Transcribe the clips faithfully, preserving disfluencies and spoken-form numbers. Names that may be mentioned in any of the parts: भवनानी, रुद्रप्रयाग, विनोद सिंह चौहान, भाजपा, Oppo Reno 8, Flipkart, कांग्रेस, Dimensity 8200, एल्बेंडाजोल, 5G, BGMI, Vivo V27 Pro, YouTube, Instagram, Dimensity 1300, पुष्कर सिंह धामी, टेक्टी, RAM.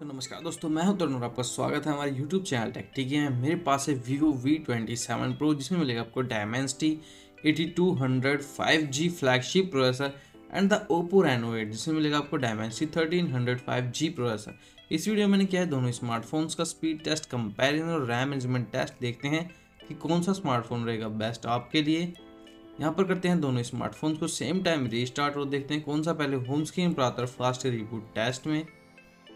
तो नमस्कार दोस्तों, मैं हूं तरुण और आपका स्वागत है हमारे YouTube चैनल टेक्टी के। मेरे पास है Vivo V twenty seven Pro जिसमें मिलेगा आपको Dimensity eighty two hundred five G flagship processor and the Oppo Reno eight जिसमें मिलेगा आपको Dimensity thirteen hundred five G processor. इस वीडियो में मैंने क्या है दोनों स्मार्टफोन्स का स्पीड टेस्ट, कंपैरिजन और रैम मैनेजमेंट टेस्ट। देखते हैं कि कौन सा स्मार्टफोन रहेगा बेस्ट आपके लिए। यहाँ पर करते हैं दोनों स्मार्टफोन्स को सेम टाइम रीस्टार्ट और देखते हैं कौन सा पहले होम स्क्रीन पर आता है फास्ट रिबूट टेस्ट में।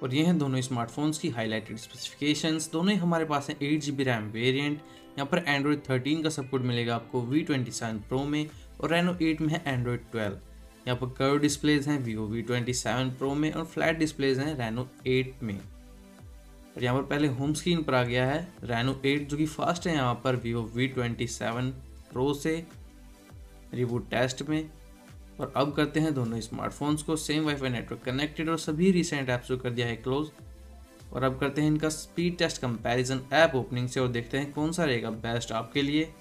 और ये हैं दोनों स्मार्टफोन्स की हाईलाइटेड स्पेसिफिकेशंस। दोनों ही हमारे पास हैं eight G B RAM variant, यहाँ पर एंड्रॉयड थर्टीन का सपोर्ट मिलेगा आपको V ट्वेंटी सेवन Pro में और Reno एट में है एंड्रॉयड ट्वेल्व। यहाँ पर कर्व डिस्प्लेज हैं Vivo V twenty seven Pro में और फ्लैट डिस्प्लेज हैं Reno एट में। और यहाँ पर पहले होम स्क्रीन पर आ गया है Reno एट जो कि फास्ट है यहाँ पर Vivo V twenty seven Pro से रिबूट टेस्ट में। और अब करते हैं दोनों स्मार्टफोन्स को सेम वाईफाई नेटवर्क कनेक्टेड और सभी रिसेंट ऐप्स को कर दिया है क्लोज। और अब करते हैं इनका speed test comparison app opening से और देखते हैं कौन सा रहेगा बेस्ट आपके लिए।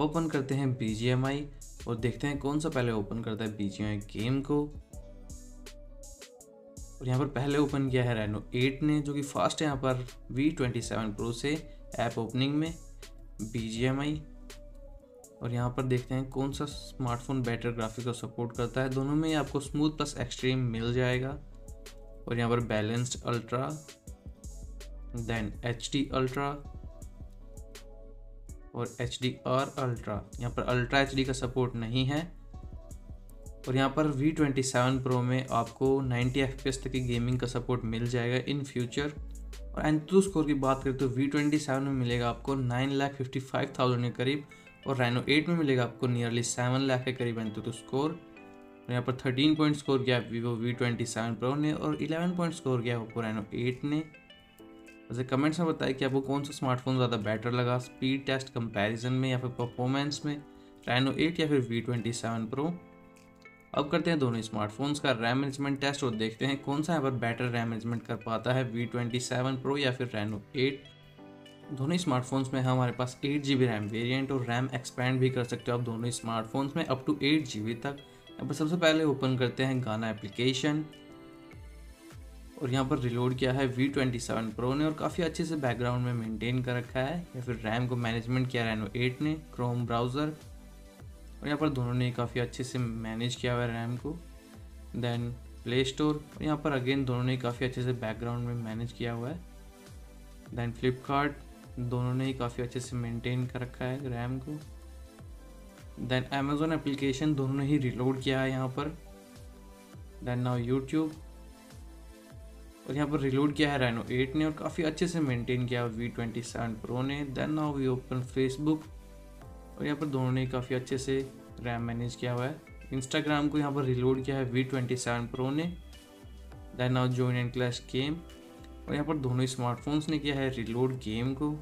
ओपन करते हैं B G M I और देखते हैं कौन सा पहले ओपन करता है B G M I game को। और यहाँ पर पहले ओपन किया है Reno एट ने जो कि फास्ट है यहाँ पर V ट्वेंटी सेवन Pro से ऐप ओपनिंग में B G M I। और यहाँ पर देखते हैं कौन सा स्मार्टफोन बेटर ग्राफिक को सपोर्ट करता है। दोनों में आपको स्मूथ प्लस एक्सट्रीम मिल जाएगा। और यहाँ पर balanced ultra then H D ultra और H D R अल्ट्रा, यहाँ पर अल्ट्रा H D का सपोर्ट नहीं है। और यहाँ पर V ट्वेंटी सेवन Pro में आपको नाइंटी F P S तक की गेमिंग का सपोर्ट मिल जाएगा इन फ्यूचर। और एंटूटू स्कोर की बात करें तो V ट्वेंटी सेवन में मिलेगा आपको nine lakh fifty five thousand के करीब और रेनो एट में मिलेगा आपको नियरली सेवन लाख के करीब एंतुतु स्कोर। यहाँ पर थर्टीन पॉइंट स्कोर किया Vivo V twenty seven Pro ने और इलेवन पॉइंट स्कोर किया ओप्पो रेनो एट ने। वैसे कमेंट्स में बताएं कि आपको कौन सा स्मार्टफोन ज़्यादा बेटर लगा, स्पीड टेस्ट कंपैरिजन में या फिर परफॉर्मेंस में, रेनो एट या फिर वी ट्वेंटी सेवन प्रो। अब करते हैं दोनों स्मार्टफोन्स का रैम मैनेजमेंट टेस्ट और देखते हैं कौन सा यहाँ पर बेटर रैम मैनेजमेंट कर पाता है, वी ट्वेंटी सेवन प्रो या फिर रेनो एट। दोनों स्मार्टफोन्स में हमारे पास eight G B RAM variant और रैम एक्सपेंड भी कर सकते हो आप दोनों स्मार्टफोन्स में up to eight G B तक। अब सबसे पहले ओपन करते हैं गाना एप्लीकेशन और यहाँ पर रिलोड किया है वी ट्वेंटी सेवन प्रो ने और काफ़ी अच्छे से बैकग्राउंड में मेंटेन कर रखा है। या फिर रैम को मैनेजमेंट किया रेनो एट ने, क्रोम ब्राउज़र, और यहाँ पर दोनों ने काफ़ी अच्छे से मैनेज किया हुआ है रैम को। देन प्ले स्टोर, और यहाँ पर अगेन दोनों ने काफ़ी अच्छे से बैकग्राउंड में मैनेज किया हुआ है। दैन फ्लिपकार्ट, दोनों ने ही काफ़ी अच्छे से मेंटेन कर रखा है रैम को। देन अमेजोन एप्लीकेशन, दोनों ने ही रिलोड किया है यहाँ पर। देन नाउ यूट्यूब, और यहाँ पर रिलोड किया है रेनो एट ने और काफ़ी अच्छे से मेंटेन किया वी ट्वेंटी सेवन प्रो ने। Then now we open Facebook, और यहाँ पर दोनों ने काफ़ी अच्छे से रैम मैनेज किया हुआ है। इंस्टाग्राम को यहाँ पर रिलोड किया है वी ट्वेंटी सेवन प्रो ने। Then now join and clash game, और यहाँ पर दोनों स्मार्टफोन्स ने किया है रिलोड गेम को।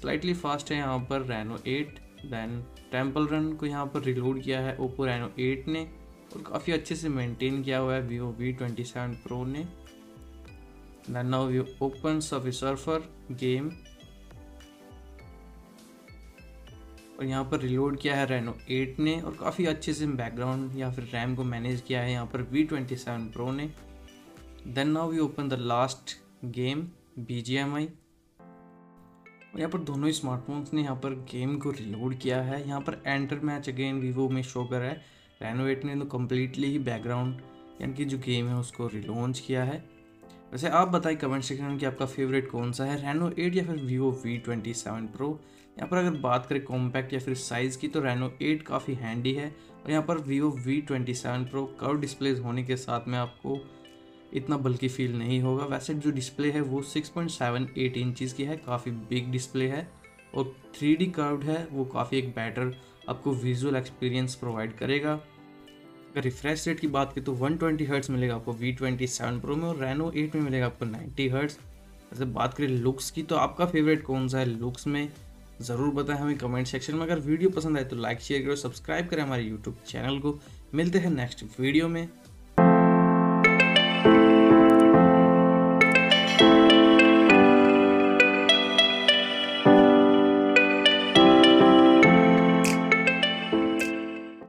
स्लाइटली फास्ट है यहाँ पर Reno eight. Then Temple Run को यहाँ पर रिलोड किया है ओप्पो रेनो एट ने और काफ़ी अच्छे से मेंटेन किया हुआ है Vivo V twenty seven Pro ने। Then now we open Safi surfer game, और यहाँ पर रिलोड किया है रेनो एट ने और काफ़ी अच्छे से बैकग्राउंड या फिर रैम को मैनेज किया है यहाँ पर वी ट्वेंटी सेवन प्रो ने। Then now we open the last game B G M I, और यहाँ पर दोनों स्मार्टफोन्स ने यहाँ पर गेम को रिलोड किया है। यहाँ पर एंटर मैच अगेन वीवो में शो कर रहा है। रेनो एट ने तो कम्प्लीटली ही बैकग्राउंड यानी कि जो गेम है उसको रिलॉन्च किया है। वैसे आप बताइए कमेंट सेक्शन में कि आपका फेवरेट कौन सा है, रेनो एट या फिर Vivo V twenty seven Pro. यहाँ पर अगर बात करें कॉम्पैक्ट या फिर साइज़ की तो रेनो एट काफ़ी हैंडी है और यहाँ पर Vivo V twenty seven Pro curve displays होने के साथ में आपको इतना बल्कि फील नहीं होगा। वैसे जो डिस्प्ले है वो six point seven eight inches की है, काफ़ी बिग डिस्प्ले है और थ्री डी कर्व्ड है, वो काफ़ी एक बेटर आपको विजुअल एक्सपीरियंस प्रोवाइड करेगा। अगर रिफ्रेश रेट की बात करें तो वन ट्वेंटी हर्ट्ज़ मिलेगा आपको वी ट्वेंटी सेवन प्रो में और रेनो एट में मिलेगा आपको नाइंटी हर्ट्ज़। वैसे बात करें लुक्स की तो आपका फेवरेट कौन सा है लुक्स में, ज़रूर बताएं हमें कमेंट सेक्शन में। अगर वीडियो पसंद आए तो लाइक शेयर करो, सब्सक्राइब करें हमारे यूट्यूब चैनल को। मिलते हैं नेक्स्ट वीडियो में।